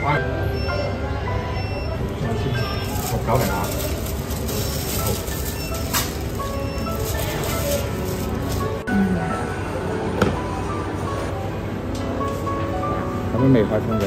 6.90啊！好，咱们美团充值。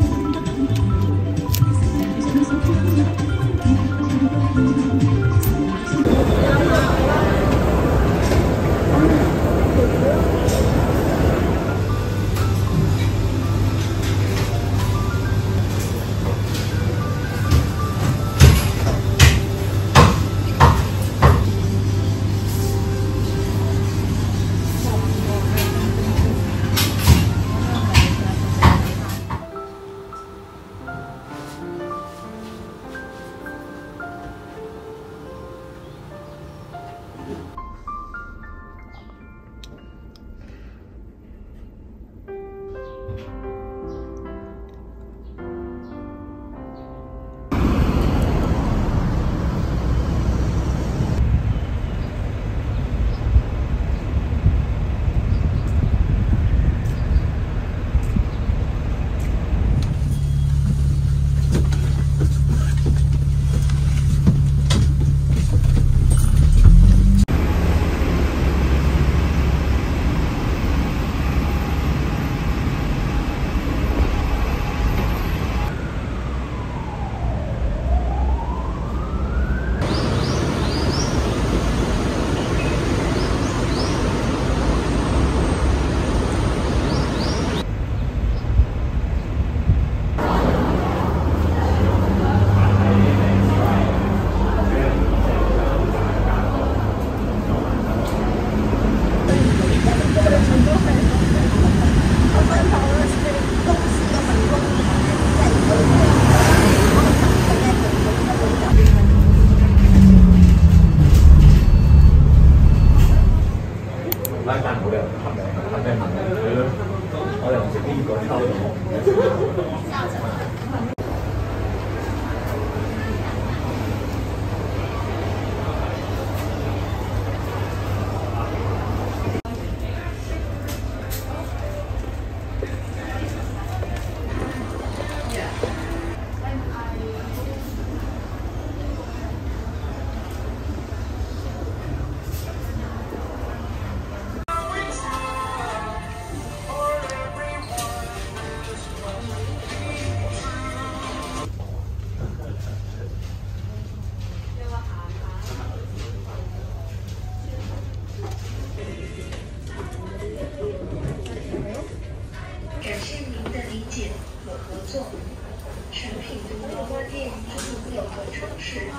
产品由多家店制作有关装饰。